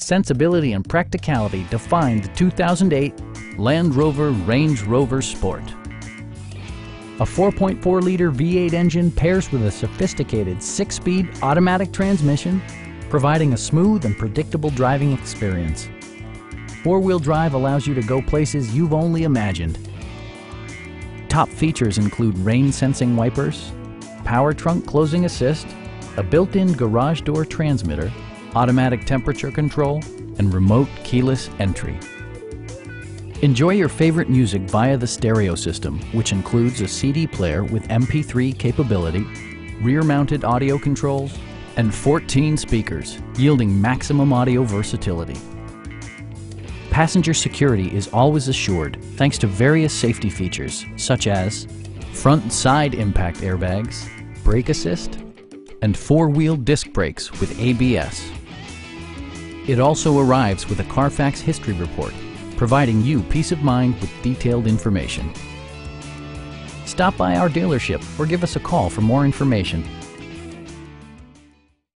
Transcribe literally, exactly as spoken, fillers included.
sensibility and practicality define the two thousand eight Land Rover Range Rover Sport. A four point four liter V eight engine pairs with a sophisticated six-speed automatic transmission, providing a smooth and predictable driving experience. Four-wheel drive allows you to go places you've only imagined. Top features include rain-sensing wipers, power trunk closing assist, a built-in garage door transmitter, automatic temperature control, and remote keyless entry. Enjoy your favorite music via the stereo system, which includes a C D player with M P three capability, rear-mounted audio controls, and fourteen speakers, yielding maximum audio versatility. Passenger security is always assured thanks to various safety features such as front and side impact airbags, brake assist, and four-wheel disc brakes with A B S. It also arrives with a Carfax history report, providing you peace of mind with detailed information. Stop by our dealership or give us a call for more information.